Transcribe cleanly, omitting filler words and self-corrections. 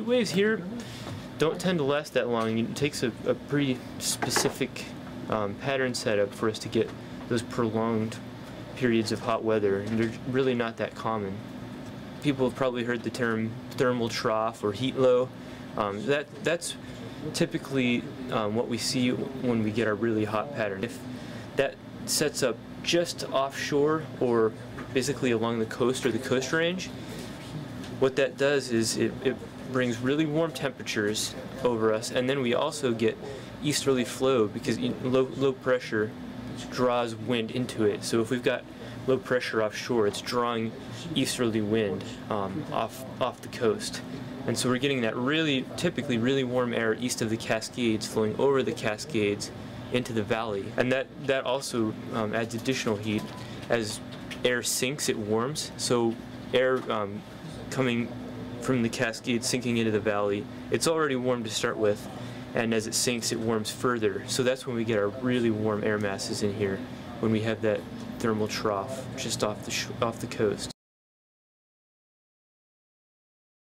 heat waves here don't tend to last that long. It takes a pretty specific pattern setup for us to get those prolonged periods of hot weather, and they're really not that common. People have probably heard the term thermal trough or heat low. That's typically what we see when we get our really hot pattern. If that sets up just offshore or basically along the coast or the coast range, what that does is it brings really warm temperatures over us, and then we also get easterly flow because low pressure draws wind into it. So if we've got low pressure offshore, it's drawing easterly wind off the coast. And so we're getting that really, typically really warm air east of the Cascades flowing over the Cascades into the valley. And that also adds additional heat. As air sinks, it warms. So air coming from the Cascades, sinking into the valley, it's already warm to start with. And as it sinks, it warms further. So that's when we get our really warm air masses in here, when we have that thermal trough just off the coast.